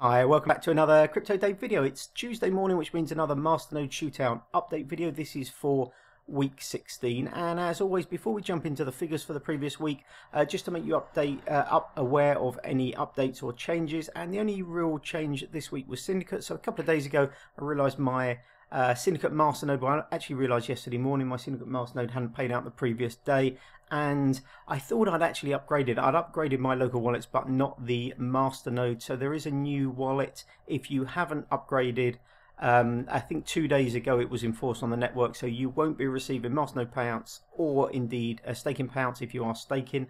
Hi, welcome back to another CryptoDave video. It's Tuesday morning, which means another Masternode Shootout update video. This is for week 16, and as always, before we jump into the figures for the previous week, just to make you aware of any updates or changes. And the only real change this week was Syndicate. So a couple of days ago, I realised my Syndicate Masternode, well, I actually realised yesterday morning my Syndicate Masternode hadn't paid out the previous day, and I thought I'd actually upgraded. I'd upgraded my local wallets but not the Masternode, so there is a new wallet. If you haven't upgraded, I think 2 days ago it was enforced on the network, so you won't be receiving Masternode payouts or indeed staking payouts if you are staking.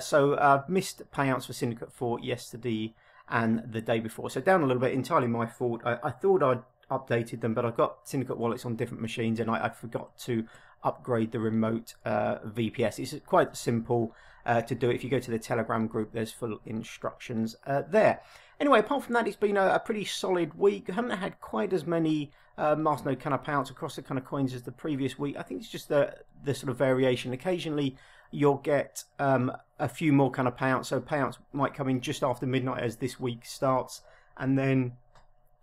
So I've missed payouts for Syndicate for yesterday and the day before, so down a little bit, entirely my fault. I thought I'd updated them, but I've got Syndicate wallets on different machines, and I forgot to upgrade the remote VPS. It's quite simple to do. If you go to the Telegram group, there's full instructions there. Anyway, apart from that, it's been a pretty solid week. I haven't had quite as many Masternode kind of payouts across the kind of coins as the previous week. I think it's just the sort of variation. Occasionally, you'll get a few more kind of payouts. So payouts might come in just after midnight as this week starts, and then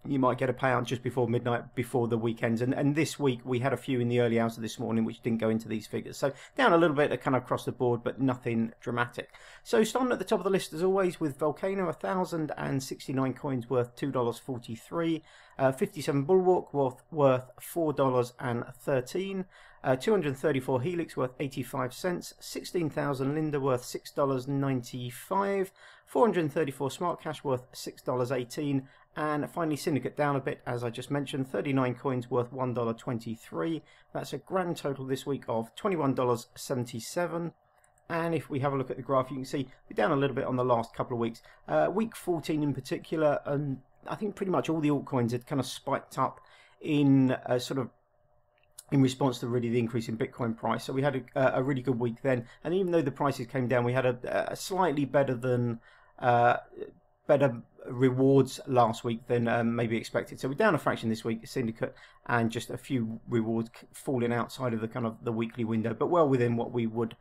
you might get a payout just before midnight, before the weekends. And this week, we had a few in the early hours of this morning, which didn't go into these figures. So down a little bit, kind of across the board, but nothing dramatic. So starting at the top of the list, as always, with Vulcano, 1,069 coins worth $2.43. 57 Bulwark worth $4.13. 234 Helix worth 85 cents, 16,000 Linda worth $6.95, 434 SmartCash worth $6.18, and finally Syndicate down a bit, as I just mentioned, 39 coins worth $1.23. That's a grand total this week of $21.77. And if we have a look at the graph, you can see we're down a little bit on the last couple of weeks. Week 14 in particular, I think pretty much all the altcoins had kind of spiked up in a sort of in response to really the increase in Bitcoin price. So we had a really good week then, and even though the prices came down, we had a slightly better than better rewards last week than maybe expected. So we're down a fraction this week, Syndicate, and just a few rewards falling outside of the kind of the weekly window, but well within what we would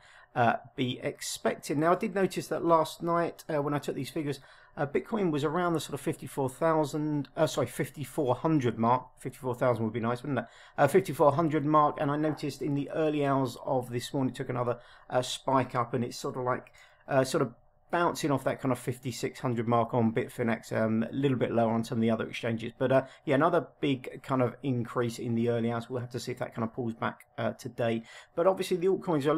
be expecting. Now, I did notice that last night when I took these figures, Bitcoin was around the sort of 5,400 mark. 54,000 would be nice, wouldn't it? 5,400 mark, and I noticed in the early hours of this morning it took another spike up, and it's sort of like bouncing off that kind of 5,600 mark on Bitfinex, a little bit lower on some of the other exchanges. But yeah, another big kind of increase in the early hours. We'll have to see if that kind of pulls back today. But obviously the altcoins are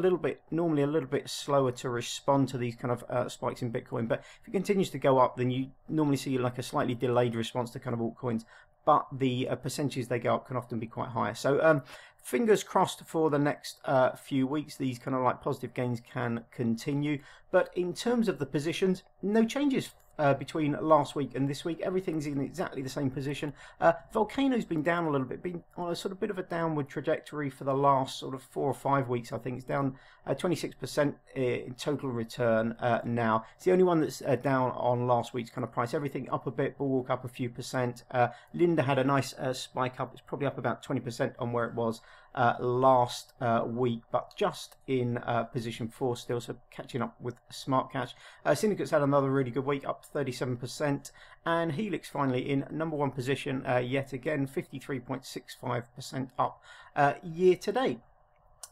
normally a little bit slower to respond to these kind of spikes in Bitcoin. But if it continues to go up, then you normally see like a slightly delayed response to kind of altcoins. But the percentages they go up can often be quite high. So fingers crossed for the next few weeks, these kind of like positive gains can continue. But in terms of the positions, no changes between last week and this week. Everything's in exactly the same position. Volcano's been down a little bit, been on a sort of bit of a downward trajectory for the last sort of 4 or 5 weeks, I think. It's down 26% in total return now. It's the only one that's down on last week's kind of price. Everything up a bit, Bulwark up a few percent. Linda had a nice spike up. It's probably up about 20% on where it was last week, but just in position 4 still, so catching up with SmartCash. Syndicate's had another really good week, up 37%, and Helix finally in number 1 position yet again, 53.65% up year to date.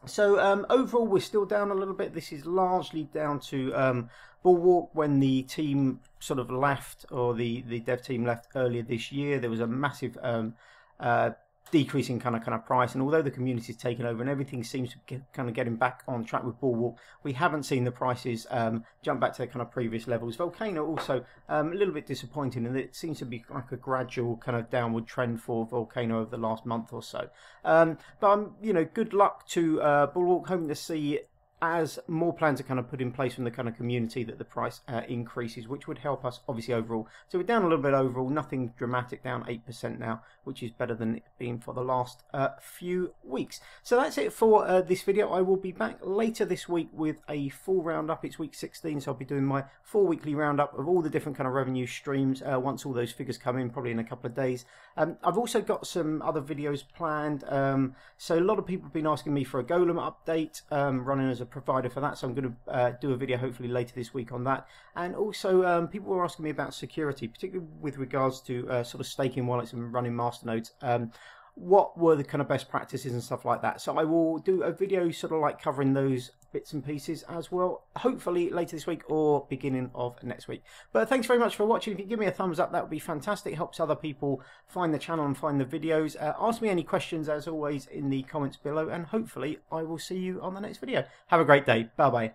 So overall we're still down a little bit. This is largely down to Bulwark. When the team sort of left, or the dev team left earlier this year, there was a massive decreasing kind of price, and although the community's taken over and everything seems to get, kind of getting back on track with Bulwark, we haven't seen the prices jump back to their kind of previous levels. Volcano also a little bit disappointing, and it seems to be like a gradual kind of downward trend for Volcano over the last month or so. But you know, good luck to Bulwark. Hoping to see, as more plans are kind of put in place from the kind of community, that the price increases, which would help us obviously overall. So we're down a little bit overall, nothing dramatic, down 8% now, which is better than it's been for the last few weeks. So that's it for this video. I will be back later this week with a full roundup. It's week 16, so I'll be doing my full weekly roundup of all the different kind of revenue streams once all those figures come in, probably in a couple of days. I've also got some other videos planned. So a lot of people have been asking me for a Golem update, running as a provider for that, so I'm going to do a video hopefully later this week on that. And also people were asking me about security, particularly with regards to sort of staking wallets and running masternodes. What were the kind of best practices and stuff like that. So I will do a video sort of like covering those bits and pieces as well, hopefully later this week or beginning of next week. But thanks very much for watching. If you give me a thumbs up, that would be fantastic. It helps other people find the channel and find the videos. Ask me any questions as always in the comments below, and hopefully I will see you on the next video. Have a great day. Bye bye.